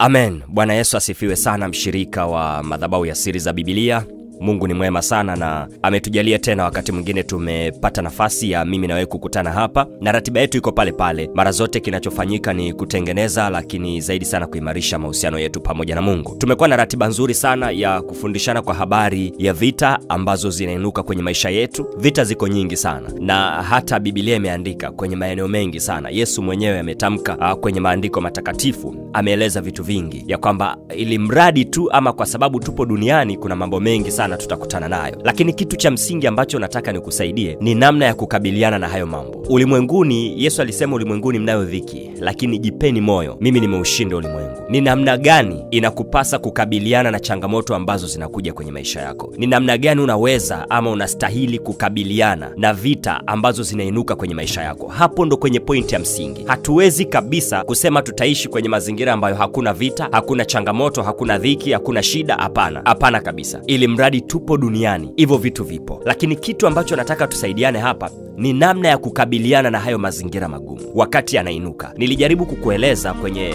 Amen. Bwana Yesu asifiwe sana, mshirika wa madhabahu ya Siri za Biblia. Mungu ni mwema sana na ametujalia tena wakati mwingine tumepata nafasi ya mimi na wewe kukutana hapa. Na ratiba yetu iko pale pale. Mara zote kinachofanyika ni kutengeneza, lakini zaidi sana kuimarisha mahusiano yetu pamoja na Mungu. Tumekuwa na ratiba nzuri sana ya kufundishana kwa habari ya vita ambazo zinainuka kwenye maisha yetu. Vita ziko nyingi sana na hata Biblia imeandika kwenye maeneo mengi sana. Yesu mwenyewe ametamka kwenye maandiko matakatifu, ameeleza vitu vingi ya kwamba ili mradi tu ama kwa sababu tupo duniani kuna mambo mengi sana na tutakutana nayo. Lakini kitu cha msingi ambacho nataka nikusaidie ni namna ya kukabiliana na hayo mambo. Ulimwenguni, Yesu alisema ulimwenguni mnayo dhiki, lakini jipeni moyo, mimi nimeushinda ulimwengu. Ni namna gani inakupasa kukabiliana na changamoto ambazo zinakuja kwenye maisha yako? Ni namna gani unaweza ama unastahili kukabiliana na vita ambazo zinainuka kwenye maisha yako? Hapo ndo kwenye pointi ya msingi. Hatuwezi kabisa kusema tutaishi kwenye mazingira ambayo hakuna vita, hakuna changamoto, hakuna dhiki, hakuna shida. Hapana. Hapana kabisa. Ili mradi tupo duniani, hivyo vitu vipo. Lakini kitu ambacho nataka tusaidiane hapa ni namna ya kukabiliana na hayo mazingira magumu wakati yanainuka. Nilijaribu kukueleza kwenye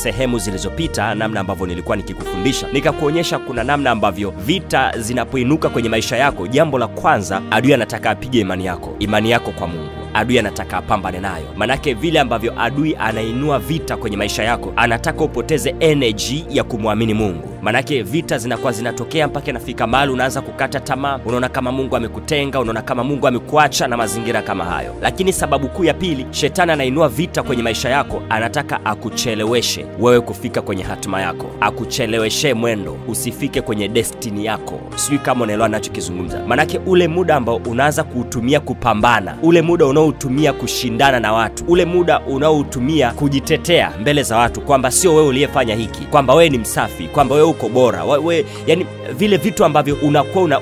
sehemu zilizopita namna ambavyo nilikuwa nikikufundisha. Nikakuonyesha kuna namna ambavyo vita zinapoinuka kwenye maisha yako, jambo la kwanza adui anataka apige imani yako. Imani yako kwa Mungu adui anataka apambane nayo. Manake vile ambavyo adui anainua vita kwenye maisha yako, anataka upoteze energy ya kumwamini Mungu. Manake vita zinakuwa zinatokea mpaka nafika mahali unaanza kukata tamaa, unaona kama Mungu amekutenga, unaona kama Mungu amekuacha na mazingira kama hayo. Lakini sababu kuu ya pili, shetani anainua vita kwenye maisha yako, anataka akucheleweshe wewe kufika kwenye hatima yako, akucheleweshe mwendo, usifike kwenye destiny yako. Sijui kama unaelewa ninachokizungumza. Manake ule muda ambao unaanza kuutumia kupambana, ule muda unaoutumia kushindana na watu, ule muda unaoutumia kujitetea mbele za watu kwamba sio wewe uliyefanya hiki, kwamba wewe ni msafi, kwamba wewe uko bora, wewe yani vile vitu ambavyo unakuwa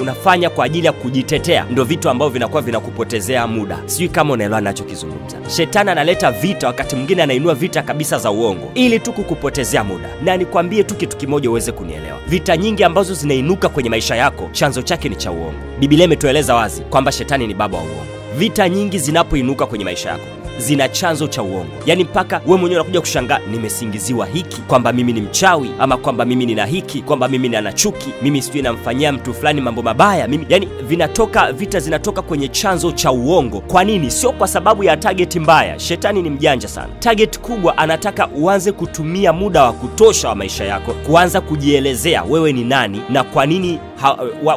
unafanya kwa ajili ya kujitetea ndio vitu ambavyo vinakuwa vinakupotezea muda. Sijui kama unaelewa ninachokizungumza. Shetani analeta vita, wakati mwingine anainua vita kabisa za uongo ili tu kukupotezea muda. Na nikwambie tu kitu kimoja uweze kunielewa. Vita nyingi ambazo zinainuka kwenye maisha yako, chanzo chake ni cha uongo. Biblia imetueleza wazi kwamba shetani ni baba wa uongo. Vita nyingi zinapoinuka kwenye maisha yako zina chanzo cha uongo. Yani mpaka wewe mwenyewe unakuja kushangaa, nimesingiziwa hiki kwamba mimi ni mchawi, ama kwamba mimi nina hiki, kwamba mimi nina chuki, mimi sijui namfanyia mtu fulani mambo mabaya. Mimi yani vita zinatoka kwenye chanzo cha uongo. Kwa nini? Sio kwa sababu ya target mbaya. Shetani ni mjanja sana. Target kubwa anataka uanze kutumia muda wa kutosha wa maisha yako kuanza kujielezea wewe ni nani na kwa nini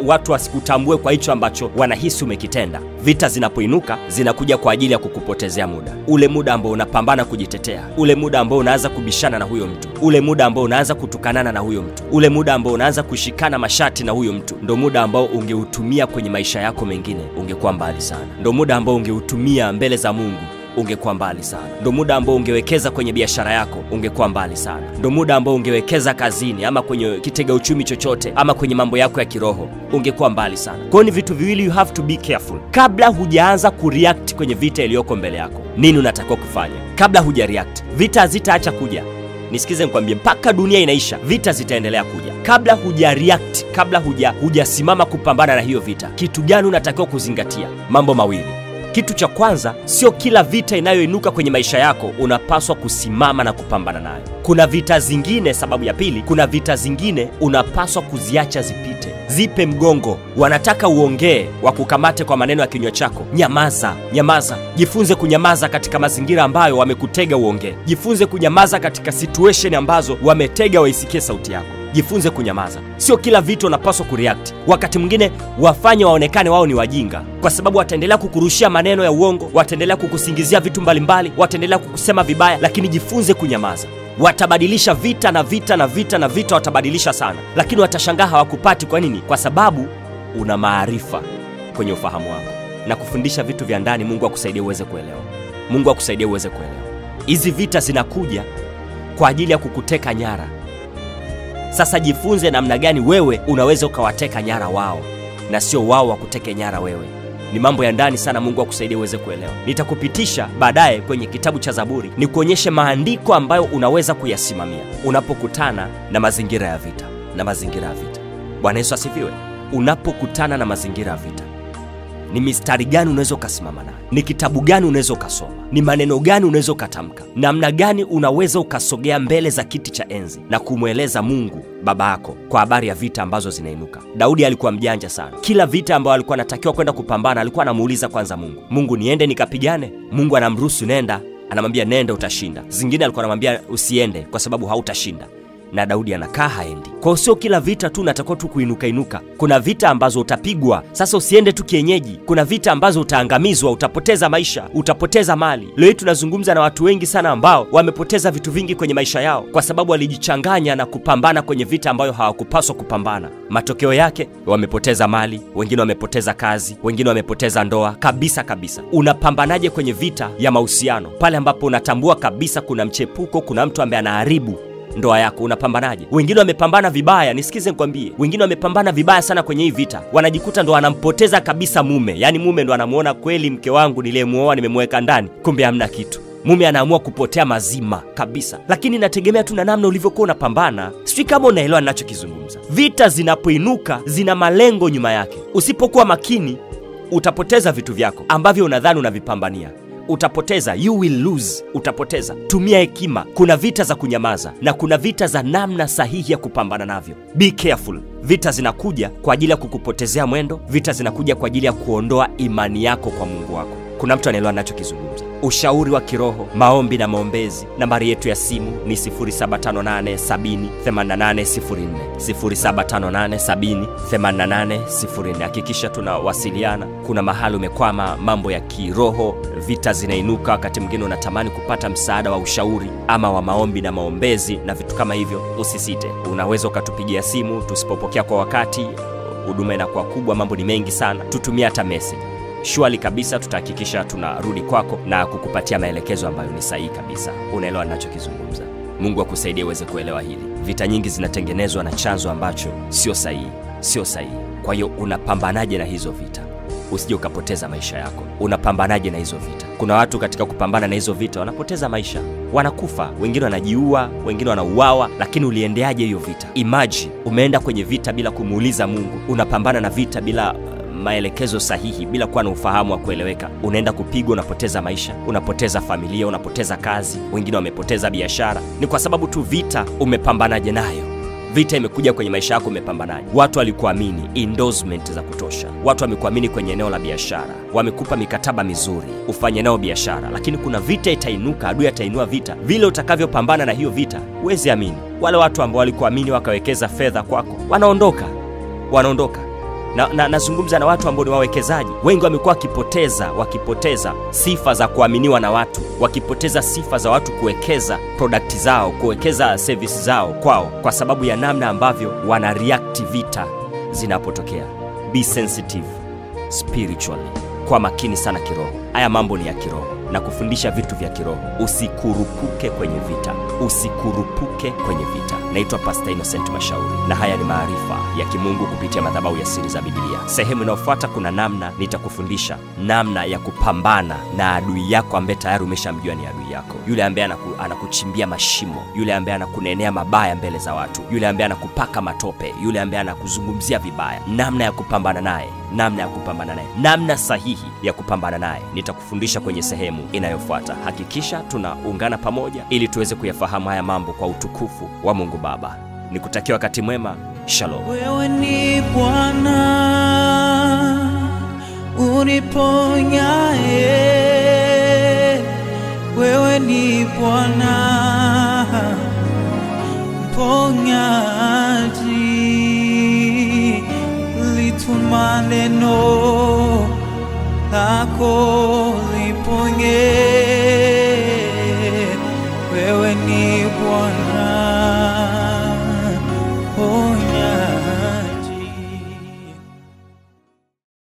watu wasikutambue kwa hicho ambacho wanahisi umekitenda. Vita zinapoinuka zinakuja kwa ajili ya kukupotezea muda. Ule muda ambao unapambana kujitetea, ule muda ambao unaanza kubishana na huyo mtu, ule muda ambao unaanza kutukanana na huyo mtu, ule muda ambao unaanza kushikana mashati na huyo mtu, ndio muda ambao ungeutumia kwenye maisha yako mengine, ungekuwa mbali sana. Ndio muda ambao ungeutumia mbele za Mungu, ungekuwa mbali sana. Ndio muda ambao ungewekeza kwenye biashara yako, ungekuwa mbali sana. Ndio muda ambao ungewekeza kazini ama kwenye kitega uchumi chochote ama kwenye mambo yako ya kiroho, ungekuwa mbali sana. Kwa hiyo vitu viwili, you have to be careful. Kabla hujaanza kureact kwenye vita iliyoko mbele yako, nini unatakiwa kufanya? Kabla hujareact, vita hazitaacha kuja. Nisikize nikwambie, mpaka dunia inaisha vita zitaendelea kuja. Kabla hujareact, kabla hujasimama kupambana na hiyo vita, kitu gani unatakiwa kuzingatia? Mambo mawili. Kitu cha kwanza, sio kila vita inayoinuka kwenye maisha yako unapaswa kusimama na kupambana nayo. Kuna vita zingine, sababu ya pili, kuna vita zingine unapaswa kuziacha zipite. Zipe mgongo. Wanataka uongee, wakukamate kwa maneno ya kinywa chako. Nyamaza, nyamaza. Jifunze kunyamaza katika mazingira ambayo wamekutega uongee. Jifunze kunyamaza katika situation ambazo wametega waisikie sauti yako. Jifunze kunyamaza. Sio kila vitu unapaswa kureact. Wakati mwingine wafanye waonekane wao ni wajinga, kwa sababu wataendelea kukurushia maneno ya uongo, wataendelea kukusingizia vitu mbalimbali, wataendelea kukusema vibaya. Lakini jifunze kunyamaza. Watabadilisha vita na vita na vita na vita, watabadilisha sana, lakini watashangaa hawakupati. Kwa nini? Kwa sababu una maarifa kwenye ufahamu wako. Na kufundisha vitu vya ndani, Mungu akusaidie uweze kuelewa. Mungu akusaidie uweze kuelewa. Hizi vita zinakuja kwa ajili ya kukuteka nyara. Sasa jifunze namna gani wewe unaweza ukawateka nyara wao na sio wao wakuteke nyara wewe. Ni mambo ya ndani sana. Mungu akusaidie uweze kuelewa. Nitakupitisha baadaye kwenye kitabu cha Zaburi nikuonyeshe maandiko ambayo unaweza kuyasimamia unapokutana na mazingira ya vita. Bwana Yesu asifiwe. Unapokutana na mazingira ya vita, ni mistari gani unaweza ukasimama nayo, ni kitabu gani unaweza ukasoma, ni maneno gani unaweza ukatamka, namna gani unaweza ukasogea mbele za kiti cha enzi na kumweleza Mungu baba yako kwa habari ya vita ambazo zinainuka. Daudi alikuwa mjanja sana. Kila vita ambayo alikuwa anatakiwa kwenda kupambana alikuwa anamuuliza kwanza Mungu. Mungu, niende nikapigane? Mungu anamruhusu, nenda. Anamwambia nenda, utashinda. Zingine alikuwa anamwambia usiende kwa sababu hautashinda. Na Daudi anakaa haendi. Kwa sio kila vita tu unatakiwa tu kuinuka. Kuna vita ambazo utapigwa. Sasa usiende tu kienyeji. Kuna vita ambazo utaangamizwa, utapoteza maisha, utapoteza mali. Leo tunazungumza na watu wengi sana ambao wamepoteza vitu vingi kwenye maisha yao kwa sababu walijichanganya na kupambana kwenye vita ambayo hawakupaswa kupambana. Matokeo yake wamepoteza mali, wengine wamepoteza kazi, wengine wamepoteza ndoa kabisa kabisa. Unapambanaje kwenye vita ya mahusiano? Pale ambapo unatambua kabisa kuna mchepuko, kuna mtu ambaye anaharibu ndoa yako, unapambanaje? Wengine wamepambana vibaya, nisikize nikwambie. Wengine wamepambana vibaya sana kwenye hii vita. Wanajikuta ndo anampoteza kabisa mume. Yaani mume ndo anamuona kweli mke wangu niliyemuoa nimemweka ndani. Kumbe hamna kitu. Mume anaamua kupotea mazima kabisa. Lakini inategemea tu na namna ulivyokuwa unapambana. Sijui kama unaelewa ninachokizungumza. Vita zinapoinuka zina malengo nyuma yake. Usipokuwa makini utapoteza vitu vyako ambavyo unadhani unavipambania. Utapoteza, you will lose, utapoteza. Tumia hekima. Kuna vita za kunyamaza na kuna vita za namna sahihi ya kupambana navyo. Be careful. Vita zinakuja kwa ajili ya kukupotezea mwendo. Vita zinakuja kwa ajili ya kuondoa imani yako kwa Mungu wako. Kuna mtu anaelewa ninachokizungumza. Ushauri wa kiroho, maombi na maombezi. Nambari yetu ya simu ni 0758708804. 0758708804. Hakikisha tunawasiliana. Kuna mahali umekwama mambo ya kiroho, vita zinainuka, wakati mwingine unatamani kupata msaada wa ushauri ama wa maombi na maombezi na vitu kama hivyo, usisite. Unaweza ukatupigia simu, tusipopokea kwa wakati, huduma inakuwa kubwa, mambo ni mengi sana. Tutumia hata message. Shwari kabisa tutahakikisha tunarudi kwako na kukupatia maelekezo ambayo ni sahihi kabisa. Unaelewa ninachokizungumza. Mungu akusaidie uweze kuelewa hili. Vita nyingi zinatengenezwa na chanzo ambacho sio sahihi, sio sahihi. Kwa hiyo unapambanaje na hizo vita? Usije ukapoteza maisha yako. Unapambanaje na hizo vita? Kuna watu katika kupambana na hizo vita wanapoteza maisha, wanakufa, wengine wanajiua, wengine wanauawa, lakini uliendeaje hiyo vita? Imagine umeenda kwenye vita bila kumuuliza Mungu. Unapambana na vita bila maelekezo sahihi, bila kuwa na ufahamu wa kueleweka. Unaenda kupigwa, unapoteza maisha, unapoteza familia, unapoteza kazi, wengine wamepoteza biashara. Ni kwa sababu tu vita umepambanaje nayo. Vita imekuja kwenye maisha yako, umepambanaje? Watu walikuamini endorsement za kutosha. Watu wamekuamini kwenye eneo la biashara. Wamekupa mikataba mizuri ufanye nao biashara. Lakini kuna vita itainuka, adui atainua vita. Vile utakavyopambana na hiyo vita, huwezi amini. Wale watu ambao walikuamini wakawekeza fedha kwako, wanaondoka. Wanaondoka. Nazungumza na watu ambao ni wawekezaji. Wengi wamekuwa wakipoteza sifa za kuaminiwa na watu, wakipoteza sifa za watu kuwekeza product zao, kuwekeza service zao kwao, kwa sababu ya namna ambavyo wana react vita zinapotokea. Be sensitive spiritually, kwa makini sana kiroho. Haya mambo ni ya kiroho na kufundisha vitu vya kiroho. Usikurupuke kwenye vita, usikurupuke kwenye vita. Naitwa Pastor Innocent Mashauri na haya ni maarifa ya kimungu kupitia madhabahu ya Siri za Biblia. Sehemu inayofuata kuna namna nitakufundisha namna ya kupambana na adui yako ambaye tayari umeshamjua ni adui yako. Yule ambaye anakuchimbia mashimo, yule ambaye anakunenea mabaya mbele za watu, yule ambaye anakupaka matope, yule ambaye anakuzungumzia vibaya. Namna ya kupambana naye, namna ya kupambana naye, namna sahihi ya kupambana naye nitakufundisha kwenye sehemu inayofuata. Hakikisha tunaungana pamoja ili tuweze kuyafahamu haya mambo kwa utukufu wa Mungu Baba. Nikutakia wakati mwema. Shalom. Wewe ni Bwana uniponyaye, wewe ni Bwana ponyaji, litumane no ako liponye.